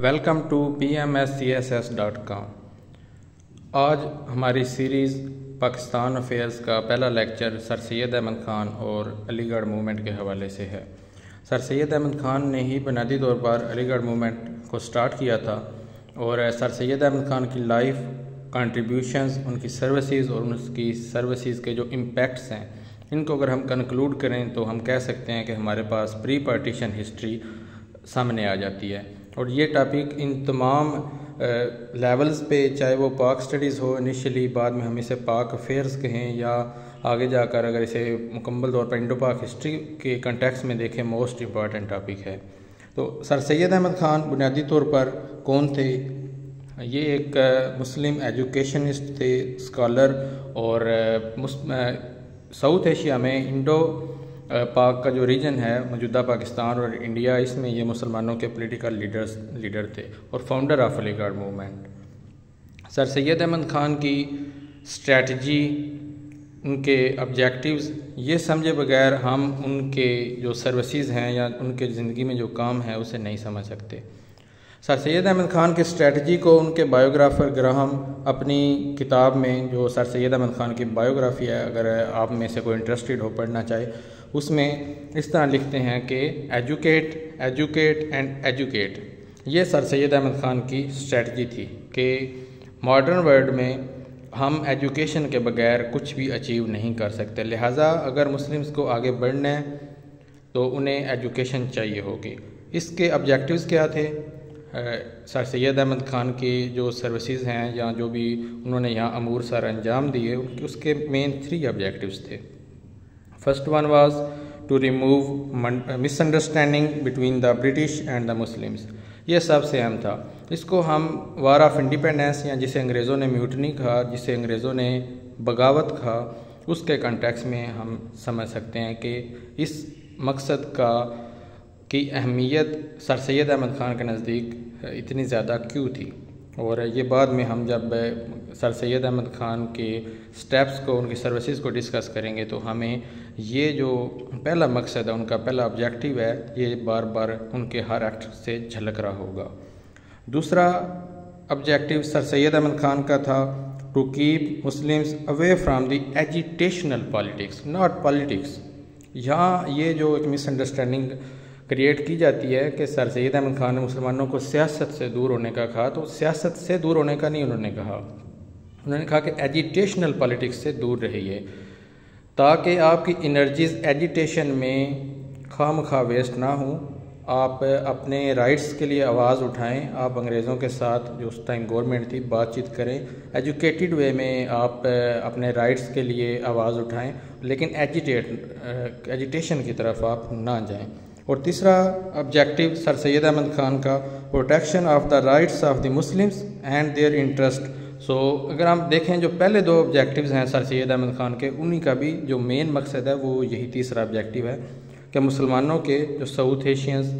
Welcome to pmscss.com। आज हमारी series Pakistan affairs का पहला लेक्चर सर सैयद अहमद ख़ान और अलीगढ़ मूवमेंट के हवाले से है। सर सैयद अहमद ख़ान ने ही बुनियादी तौर पर अलीगढ़ मूवमेंट को स्टार्ट किया था और सर सैयद अहमद ख़ान की लाइफ, कंट्रीब्यूशंस, उनकी सर्विसेज और उनकी सर्विसेज के जो इम्पैक्ट्स हैं, इनको अगर हम कंक्लूड करें तो हम कह सकते हैं कि हमारे पास प्री पार्टीशन हिस्ट्री सामने आ जाती है। और ये टॉपिक इन तमाम लेवल्स पे, चाहे वो पाक स्टडीज़ हो इनिशियली, बाद में हम इसे पाक अफेयर्स कहें, या आगे जाकर अगर इसे मुकम्मल तौर पर इंडो पाक हिस्ट्री के कंटेक्स में देखें, मोस्ट इम्पॉर्टेंट टॉपिक है। तो सर सैयद अहमद ख़ान बुनियादी तौर पर कौन थे? ये एक मुस्लिम एजुकेशनिस्ट थे, स्कॉलर, और साउथ एशिया में इंडो पाक का जो रीजन है, मौजूदा पाकिस्तान और इंडिया, इसमें ये मुसलमानों के पॉलिटिकल लीडर थे और founder of Aligarh movement. Sir Syed Ahmad Khan की स्ट्रेटजी, उनके ऑब्जेक्टिव्स ये समझे बगैर हम उनके जो सर्विसेज हैं या उनके ज़िंदगी में जो काम है उसे नहीं समझ सकते। सर सैयद अहमद ख़ान की स्ट्रेटजी को उनके बायोग्राफ़र ग्राहम अपनी किताब में, जो सर सैयद अहमद ख़ान की बायोग्राफ़ी है, अगर आप में से कोई इंटरेस्टेड हो पढ़ना चाहे, उसमें इस तरह लिखते हैं कि एजुकेट, एजुकेट एंड एजुकेट। ये सर सैयद अहमद ख़ान की स्ट्रेटजी थी कि मॉडर्न वर्ल्ड में हम एजुकेशन के बगैर कुछ भी अचीव नहीं कर सकते, लिहाजा अगर मुस्लिम्स को आगे बढ़ना है तो उन्हें एजुकेशन चाहिए होगी। इसके ऑब्जेक्टिव्स क्या थे? सर सैयद अहमद ख़ान की जो सर्विसेज हैं या जो भी उन्होंने यहाँ अमूर सर अंजाम दिए, उसके मेन 3 ऑब्जेक्टिव्स थे। First one was to remove misunderstanding between the British and the Muslims. ये सबसे अहम था। इसको हम वार ऑफ इंडिपेंडेंस, या जिसे अंग्रेज़ों ने म्यूटनी कहा, जिसे अंग्रेज़ों ने बगावत कहा, उसके कंटेक्स में हम समझ सकते हैं कि इस मकसद का की अहमियत सर सैयद अहमद ख़ान के नज़दीक इतनी ज़्यादा क्यों थी। और ये बाद में हम जब सर सैयद अहमद ख़ान के स्टेप्स को, उनकी सर्विसेज को डिस्कस करेंगे तो हमें ये जो पहला मकसद है, उनका पहला ऑब्जेक्टिव है, ये बार बार उनके हर एक्ट से झलक रहा होगा। दूसरा ऑब्जेक्टिव सर सैयद अहमद ख़ान का था to keep Muslims away from the agitational politics, not politics. यहाँ ये जो एक मिसअंडरस्टैंडिंग क्रिएट की जाती है कि सर सैयद अहमद ख़ान ने मुसलमानों को सियासत से दूर होने का कहा, तो सियासत से दूर होने का नहीं उन्होंने कहा, उन्होंने कहा कि एजिटेशनल पॉलिटिक्स से दूर रहिए ताकि आपकी एनर्जीज़ एजिटेशन में खामखा वेस्ट ना हो। आप अपने राइट्स के लिए आवाज़ उठाएं, आप अंग्रेज़ों के साथ, जो उस टाइम गवर्नमेंट थी, बातचीत करें, एजुकेटेड वे में आप अपने राइट्स के लिए आवाज़ उठाएं, लेकिन एजिटेशन की तरफ आप ना जाएं। और तीसरा ऑब्जेक्टिव सर सैयद अहमद ख़ान का protection of the rights of the Muslims and their interest. So अगर हम देखें जो पहले 2 ऑब्जेक्टिव्स हैं सर सैयद अहमद ख़ान के, उन्हीं का भी जो मेन मकसद है वो यही तीसरा ऑब्जेक्टिव है कि मुसलमानों के, जो साउथ एशियंस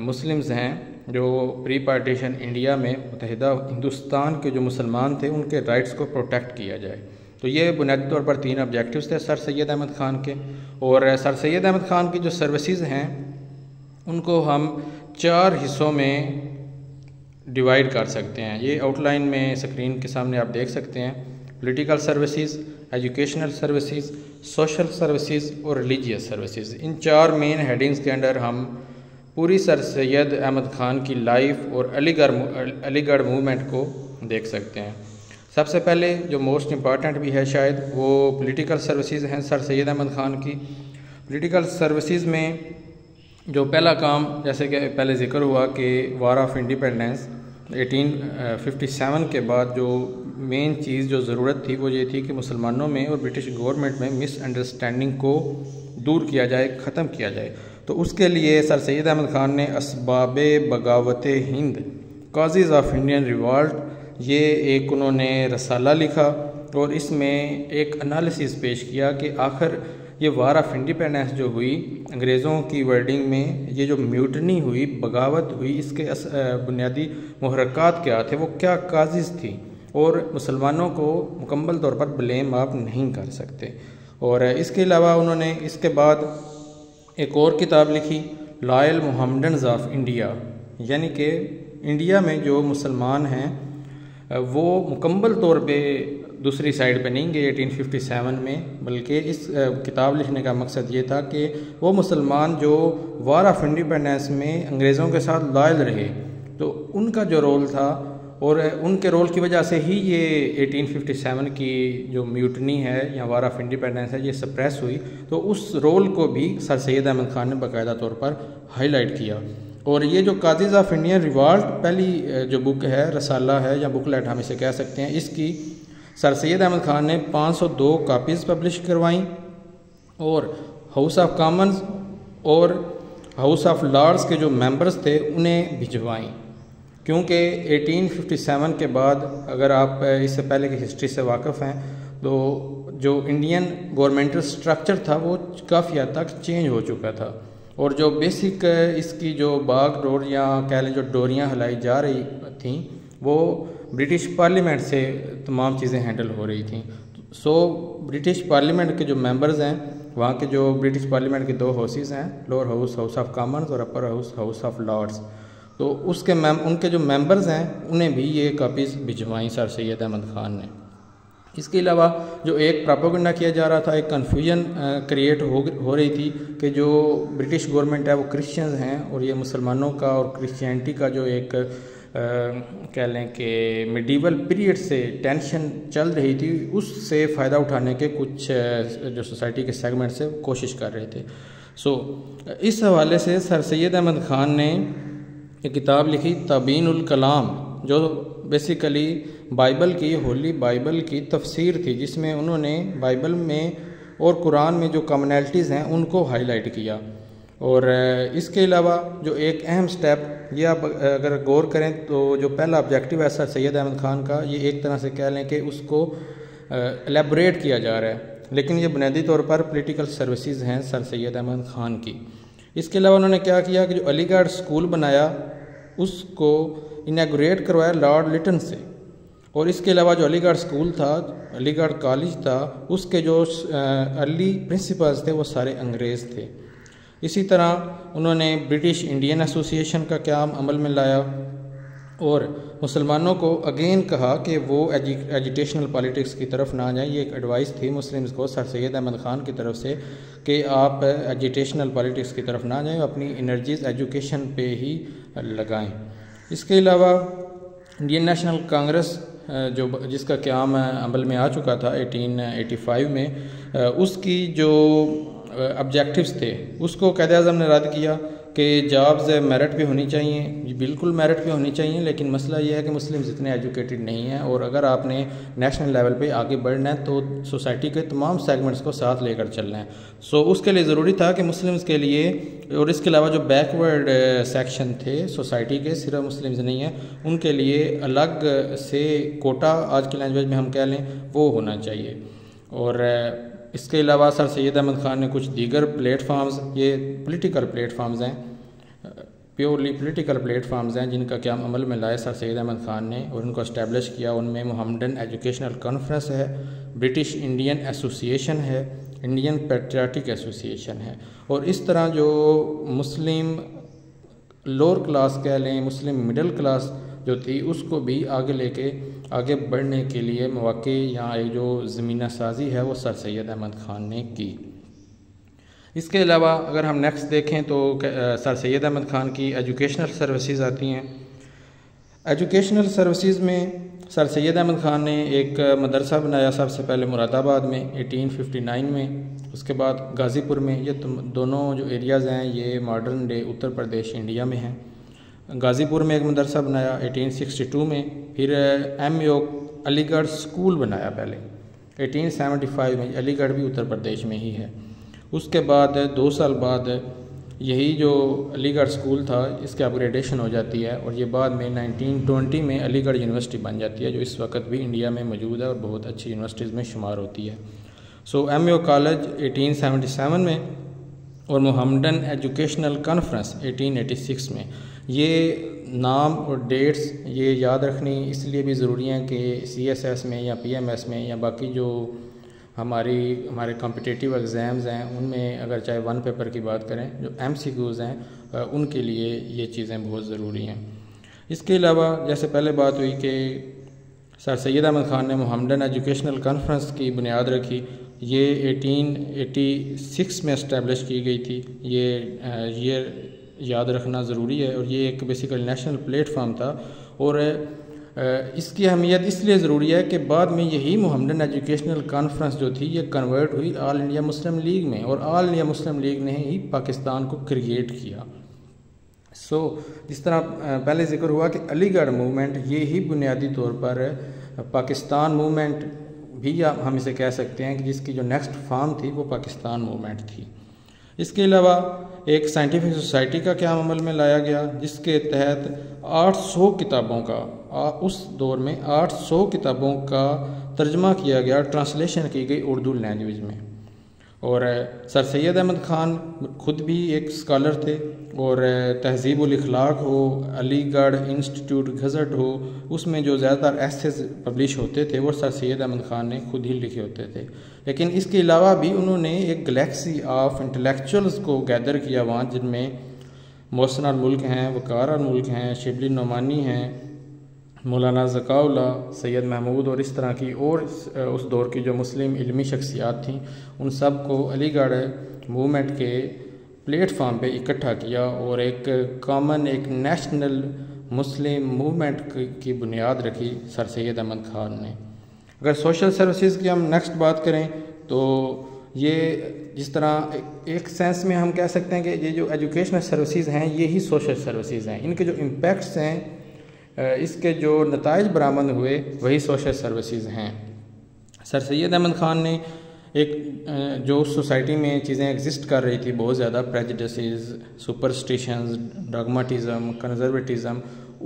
मुस्लिम्स हैं, जो प्री पार्टीशन इंडिया में मुत्तहिदा हिंदुस्तान के जो मुसलमान थे, उनके राइट्स को प्रोटेक्ट किया जाए। तो ये बुनियादी तौर पर 3 ऑब्जेक्टिव्स थे सर सैयद अहमद ख़ान के। और सर सैयद अहमद ख़ान की जो सर्विसेज हैं उनको हम 4 हिस्सों में डिवाइड कर सकते हैं। ये आउटलाइन में स्क्रीन के सामने आप देख सकते हैं। Political services, educational services, social services और रिलीजियस सर्विसेज। इन 4 मेन हेडिंग्स के अंडर हम पूरी सर सैयद अहमद ख़ान की लाइफ और अलीगढ़ मूवमेंट को देख सकते हैं। सबसे पहले जो मोस्ट इम्पॉर्टेंट भी है शायद, वो पॉलिटिकल सर्विसेज हैं सर सैयद अहमद ख़ान की। पॉलिटिकल सर्विसेज में जो पहला काम, जैसे कि पहले जिक्र हुआ कि वार ऑफ इंडिपेंडेंस 1857 के बाद जो मेन चीज़, जो ज़रूरत थी, वो ये थी कि मुसलमानों में और ब्रिटिश गवर्नमेंट में मिसअंडरस्टैंडिंग को दूर किया जाए, ख़त्म किया जाए। तो उसके लिए सर सैयद अहमद ख़ान ने Asbab-e-Baghawat-e-Hind, causes of Indian revolt, ये एक उन्होंने रसाला लिखा और इसमें एक एनालिसिस पेश किया कि आखिर ये वार ऑफ इंडिपेंडेंस जो हुई, अंग्रेज़ों की वर्डिंग में ये जो म्यूटनी हुई, बगावत हुई, इसके बुनियादी मुहर्रकात क्या थे, वो क्या काजिज़ थी, और मुसलमानों को मुकम्मल तौर पर ब्लेम आप नहीं कर सकते। और इसके अलावा उन्होंने इसके बाद एक और किताब लिखी, लॉयल मोहम्मडन्स ऑफ इंडिया, यानी कि इंडिया में जो मुसलमान हैं वो मुकम्मल तौर पे दूसरी साइड पे नहीं गए 1857 में, बल्कि इस किताब लिखने का मकसद ये था कि वो मुसलमान जो वार ऑफ इंडिपेंडेंस में अंग्रेज़ों के साथ लॉयल रहे, तो उनका जो रोल था और उनके रोल की वजह से ही ये 1857 की जो म्यूटनी है या वार ऑफ इंडिपेंडेंस है ये सप्रेस हुई। तो उस रोल को भी सर सैयद अहमद ख़ान ने बाकायदा तौर पर हाईलाइट किया। और ये जो काजीज़ ऑफ इंडियन रिवाल्ट पहली जो बुक है, रसाला है या बुकलेट हम इसे कह सकते हैं, इसकी सर सैयद अहमद ख़ान ने 502 कापीज़ पब्लिश करवाईं और हाउस ऑफ कॉमन्स और हाउस ऑफ लॉर्ड्स के जो मेंबर्स थे उन्हें भिजवाईं, क्योंकि 1857 के बाद अगर आप इससे पहले की हिस्ट्री से वाकिफ़ हैं तो जो इंडियन गवर्नमेंटल स्ट्रक्चर था वो काफ़ी हद तक चेंज हो चुका था और जो बेसिक इसकी जो बाग डोर या कह लें जो डोरियाँ हिलाई जा रही थी वो ब्रिटिश पार्लियामेंट से तमाम चीज़ें हैंडल हो रही थी। सो ब्रिटिश पार्लियामेंट के जो मेंबर्स हैं, वहाँ के जो ब्रिटिश पार्लियामेंट के दो हाउसेस हैं, lower house House of Commons और upper house House of Lords, तो उसके उनके जो मेंबर्स हैं उन्हें भी ये कापीज़ भिजवाई सर सैयद अहमद ख़ान ने। इसके अलावा जो एक प्रोपेगेंडा किया जा रहा था, एक कन्फ्यूजन क्रिएट हो रही थी कि जो ब्रिटिश गवर्नमेंट है वो क्रिश्चियंस हैं और ये मुसलमानों का और क्रिश्चियनिटी का जो एक कह लें कि मिडीवल पीरियड से टेंशन चल रही थी, उससे फ़ायदा उठाने के कुछ जो सोसाइटी के सेगमेंट से कोशिश कर रहे थे। सो इस हवाले से सर सैयद अहमद ख़ान ने एक किताब लिखी तबीन-उल-कलाम, जो बेसिकली बाइबल की, होली बाइबल की तफसीर थी, जिसमें उन्होंने बाइबल में और कुरान में जो कॉमनैलिटीज़ हैं उनको हाईलाइट किया। और इसके अलावा जो एक अहम स्टेप ये आप अगर गौर करें तो जो पहला ऑब्जेक्टिव है सर सैयद अहमद ख़ान का, ये एक तरह से कह लें कि उसको एलेबोरेट किया जा रहा है, लेकिन ये बुनियादी तौर पर पॉलिटिकल सर्विसेज हैं सर सैयद अहमद ख़ान की। इसके अलावा उन्होंने क्या किया कि जो अलीगढ़ स्कूल बनाया उसको इनॉग्रेट करवाया लॉर्ड लिटन से, और इसके अलावा जो अलीगढ़ स्कूल था, अलीगढ़ कॉलेज था, उसके जो अर्ली प्रिंसिपल्स थे वो सारे अंग्रेज़ थे। इसी तरह उन्होंने ब्रिटिश इंडियन एसोसिएशन का काम अमल में लाया और मुसलमानों को अगेन कहा कि वो एजिटेशनल पॉलिटिक्स की तरफ ना जाए। ये एक एडवाइस थी मुस्लिम्स को सर सैयद अहमद ख़ान की तरफ से कि आप एजिटेशनल पॉलिटिक्स की तरफ ना जाएं, अपनी एनर्जीज़ एजुकेशन पे ही लगाएं। इसके अलावा इंडियन नेशनल कांग्रेस जो जिसका क़याम अमल में आ चुका था 1885 में, उसकी जो ऑब्जेक्टिव्स थे उसको क़ायद-ए-आज़म ने रद्द किया कि जॉब्स मेरिट पे होनी चाहिए। बिल्कुल मेरिट पे होनी चाहिए, लेकिन मसला यह है कि मुस्लिम्स इतने एजुकेटेड नहीं हैं और अगर आपने नेशनल लेवल पे आगे बढ़ना है तो सोसाइटी के तमाम सेगमेंट्स को साथ लेकर चलना है। सो उसके लिए ज़रूरी था कि मुस्लिम्स के लिए, और इसके अलावा जो बैकवर्ड सेक्शन थे सोसाइटी के, सिर्फ मुस्लिम्स नहीं हैं, उनके लिए अलग से कोटा, आज की लैंग्वेज में हम कह लें, वो होना चाहिए। और इसके अलावा सर सैयद अहमद ख़ान ने कुछ दीगर प्लेटफार्म्स, ये पॉलिटिकल प्लेटफार्म्स हैं, प्योरली पॉलिटिकल प्लेटफार्म्स हैं, जिनका क्या अमल में लाए सर सैयद अहमद ख़ान ने और उनको इस्टेब्लिश किया। उनमें मुहम्मदन एजुकेशनल कॉन्फ्रेंस है, ब्रिटिश इंडियन एसोसिएशन है, इंडियन पैट्रियाटिक एसोसिएशन है, और इस तरह जो मुस्लिम लोअर क्लास कह लें, मुस्लिम मिडल क्लास जो थी, उसको भी आगे बढ़ने के लिए मौके या एक जो ज़मीना साजी है वो सर सैयद अहमद ख़ान ने की। इसके अलावा अगर हम नेक्स्ट देखें तो सर सैयद अहमद ख़ान की एजुकेशनल सर्विसेज आती हैं। एजुकेशनल सर्विसेज में सर सैयद अहमद ख़ान ने एक मदरसा बनाया, सबसे पहले मुरादाबाद में 1859 में, उसके बाद गाज़ीपुर में। ये दोनों जो एरियाज़ हैं ये modern day Uttar Pradesh India में हैं। गाज़ीपुर में एक मदरसा बनाया 1862 में, फिर एमओ अलीगढ़ स्कूल बनाया पहले 1875 में, अलीगढ़ भी उत्तर प्रदेश में ही है। उसके बाद 2 साल बाद यही जो अलीगढ़ स्कूल था इसकी अपग्रेडेशन हो जाती है और ये बाद में 1920 में अलीगढ़ यूनिवर्सिटी बन जाती है, जो इस वक्त भी इंडिया में मौजूद है और बहुत अच्छी यूनिवर्सिटीज़ में शुमार होती है। सो एमओ कॉलेज 1877 में और मुहम्मदन एजुकेशनल कॉन्फ्रेंस 1886 में। ये नाम और डेट्स ये याद रखनी इसलिए भी ज़रूरी है कि CSS में या PMS में या बाकी जो हमारे कॉम्पिटिटिव एग्ज़ाम्स हैं उनमें, अगर चाहे 1 पेपर की बात करें, जो MCQs हैं उनके लिए ये चीज़ें बहुत ज़रूरी हैं। इसके अलावा जैसे पहले बात हुई कि सर सैयद अहमद ख़ान ने मुहम्मदन एजुकेशनल कॉन्फ्रेंस की बुनियाद रखी। ये 1886 में इस्टेब्लिश की गई थी। ये याद रखना ज़रूरी है। और ये एक बेसिकली नेशनल प्लेटफार्म था और इसकी अहमियत इसलिए ज़रूरी है कि बाद में यही मुहम्मदन एजुकेशनल कॉन्फ्रेंस जो थी ये कन्वर्ट हुई ऑल इंडिया मुस्लिम लीग में और ऑल इंडिया मुस्लिम लीग ने ही पाकिस्तान को क्रिएट किया। जिस तरह पहले ज़िक्र हुआ कि अलीगढ़ मूवमेंट ये ही बुनियादी तौर पर पाकिस्तान मूवमेंट भी हम इसे कह सकते हैं कि जिसकी जो नेक्स्ट फॉर्म थी वो पाकिस्तान मूवमेंट थी। इसके अलावा एक साइंटिफिक सोसाइटी का क्या अमल में लाया गया जिसके तहत 800 किताबों का उस दौर में 800 किताबों का तर्जमा किया गया, ट्रांसलेशन की गई उर्दू लैंग्वेज में। और सर सैयद अहमद ख़ान खुद भी एक स्कॉलर थे और तहज़ीब-उल-अख़लाक़ हो, अलीगढ़ इंस्टीट्यूट गज़ट हो, उसमें जो ज़्यादातर एसेज पब्लिश होते थे वो सर सैयद अहमद ख़ान ने खुद ही लिखे होते थे। लेकिन इसके अलावा भी उन्होंने एक गलेक्सी ऑफ इंटेलेक्चुअल्स को गैदर किया वहाँ, जिनमें मौलाना मलिक हैं, वक़ार-उल-मुल्क हैं, शिबली नुमानी हैं, मौलाना ज़काउद्दीन, सैयद महमूद और इस तरह की और उस दौर की जो मुस्लिम इल्मी शख्सियात थीं उन सब को अलीगढ़ मूवमेंट के प्लेटफार्म पे इकट्ठा किया और एक कॉमन एक नेशनल मुस्लिम मूवमेंट की बुनियाद रखी सर सैयद अहमद ख़ान ने। अगर सोशल सर्विसेज की हम नेक्स्ट बात करें तो ये जिस तरह एक सेंस में हम कह सकते हैं कि ये जो एजुकेशनल सर्विसेज हैं ये ही सोशल सर्विसेज हैं। इनके जो इम्पैक्ट्स हैं, इसके जो नताइज बरामद हुए वही सोशल सर्विसेज हैं। सर सैयद अहमद ख़ान ने एक जो सोसाइटी में चीज़ें एग्जिस्ट कर रही थी बहुत ज़्यादा, प्रेजुडिसेस, सुपरस्टिशंस, डॉगमाटिज़म, कंजर्वेटिज़म,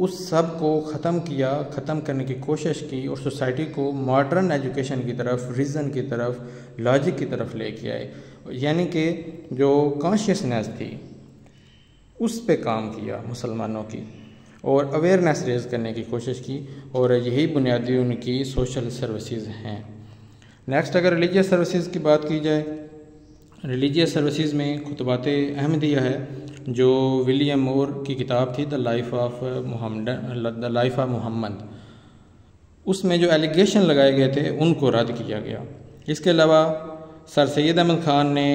उस सब को ख़त्म करने की कोशिश की और सोसाइटी को मॉडर्न एजुकेशन की तरफ, रीज़न की तरफ, लॉजिक की तरफ लेके आए। यानी कि जो कॉन्शियसनेस थी उस पे काम किया मुसलमानों की और अवेयरनेस रेज करने की कोशिश की और यही बुनियादी उनकी सोशल सर्विसेज हैं। नेक्स्ट अगर रिलीजियस सर्विसेज की बात की जाए, रिलीजियस सर्विसेज में खुतबात-ए-अहमदिया है जो विलियम मूर की किताब थी द लाइफ ऑफ मुहम्मद। उसमें जो एलिगेशन लगाए गए थे उनको रद्द किया गया। इसके अलावा सर सैयद अहमद ख़ान ने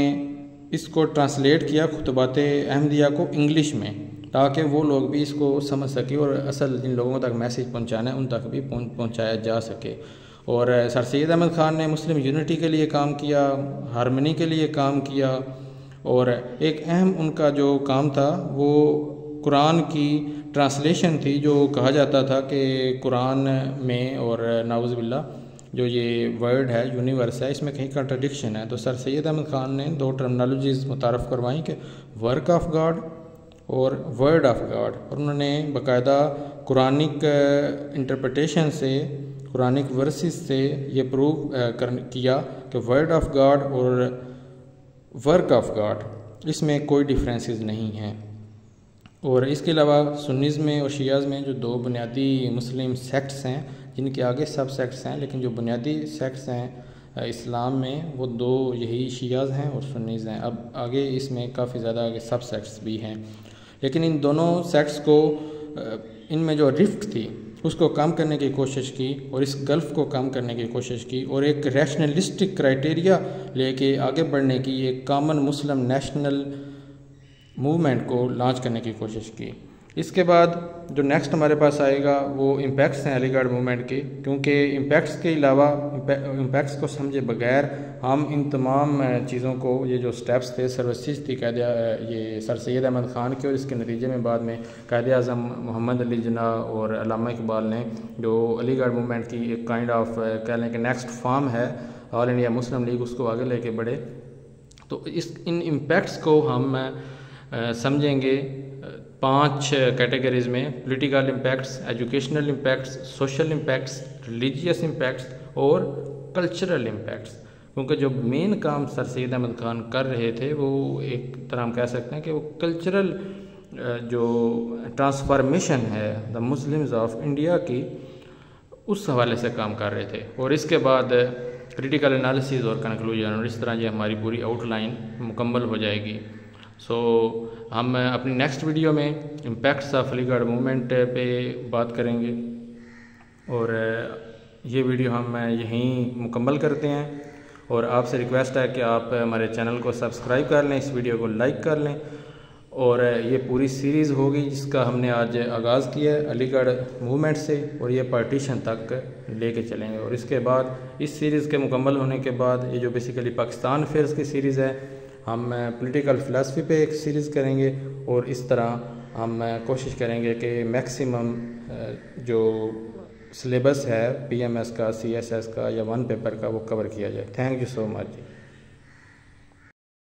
इसको ट्रांसलेट किया खुतबात-ए-अहमदिया को इंग्लिश में ताकि वो लोग भी इसको समझ सकें और असल जिन लोगों तक मैसेज पहुँचाना है उन तक भी पहुँचाया जा सके। और सर सैयद अहमद ख़ान ने मुस्लिम यूनिटी के लिए काम किया, हारमनी के लिए काम किया और एक अहम उनका जो काम था वो कुरान की ट्रांसलेशन थी, जो कहा जाता था कि कुरान में और नाउज़ुबिल्ला जो ये वर्ड है, यूनिवर्स है, इसमें कहीं कंट्राडिक्शन है। तो सर सैयद अहमद ख़ान ने दो टर्मिनोलॉजीज़ मुतारफ़ करवाई कि वर्क ऑफ गॉड और वर्ड ऑफ गॉड। और उन्होंने बाकायदा कुरानिक इंटरप्रटेशन से, कुरानिक वर्सेस से ये प्रूव किया कि वर्ड ऑफ गॉड और वर्क ऑफ गॉड इसमें कोई डिफरेंसेस नहीं हैं। और इसके अलावा सुन्नीज़ में और शियाज़ में जो दो बुनियादी मुस्लिम सेक्ट्स हैं, जिनके आगे सब सेक्ट्स हैं, लेकिन जो बुनियादी सेक्ट्स हैं इस्लाम में वो दो यही शियाज़ हैं और सुन्नीज़ हैं। अब आगे इसमें काफ़ी ज़्यादा आगे सब सेक्ट्स भी हैं, लेकिन इन दोनों सेक्ट्स को, इनमें जो रिफ्ट थी उसको कम करने की कोशिश की और इस गल्फ को कम करने की कोशिश की और एक रैशनलिस्टिक क्राइटेरिया लेके आगे बढ़ने की एक कॉमन मुस्लिम नेशनल मूवमेंट को लॉन्च करने की कोशिश की। इसके बाद जो नेक्स्ट हमारे पास आएगा वो इम्पैक्ट्स हैं अलीगढ़ मूवमेंट के, क्योंकि इम्पैक्ट्स के अलावा इम्पैक्ट्स को समझे बगैर हम इन तमाम चीज़ों को, ये जो स्टेप्स थे, सर्विसेज थी ये सर सैयद अहमद ख़ान के और इसके नतीजे में बाद में क़ायद-ए-आज़म मोहम्मद अली जिन्ना और अल्लामा इकबाल ने जो अलीगढ़ मूवमेंट की एक काइंड ऑफ कह लें कि नेक्स्ट फॉर्म है ऑल इंडिया मुस्लिम लीग, उसको आगे लेके बढ़े। तो इन इम्पैक्ट्स को हम समझेंगे 5 कैटेगरीज़ में: political impacts, educational impacts, social impacts, religious impacts और कल्चरल इम्पैक्ट्स। क्योंकि जो मेन काम सर सैयद अहमद ख़ान कर रहे थे वो एक तरह हम कह सकते हैं कि वो कल्चरल जो ट्रांसफॉर्मेशन है द मुस्लिम्स ऑफ इंडिया की, उस हवाले से काम कर रहे थे। और इसके बाद क्रिटिकल एनालिसिस और कंक्लूजन, और इस तरह ये हमारी पूरी आउटलाइन मुकम्मल हो जाएगी। सो हम अपनी नेक्स्ट वीडियो में इम्पैक्ट्स ऑफ अलीगढ़ मूवमेंट पे बात करेंगे और ये वीडियो हम यहीं मुकम्मल करते हैं और आपसे रिक्वेस्ट है कि आप हमारे चैनल को सब्सक्राइब कर लें, इस वीडियो को लाइक कर लें और ये पूरी सीरीज़ होगी जिसका हमने आज आगाज़ किया है अलीगढ़ मूवमेंट से और ये पार्टीशन तक लेके चलेंगे। और इसके बाद इस सीरीज़ के मुकम्मल होने के बाद ये जो बेसिकली पाकिस्तान अफेयर्स की सीरीज़ है, हम पॉलिटिकल फ़िलासफ़ी पे एक सीरीज़ करेंगे और इस तरह हम कोशिश करेंगे कि मैक्सिमम जो सिलेबस है पीएमएस का, सीएसएस का या वन पेपर का वो कवर किया जाए। Thank you so much.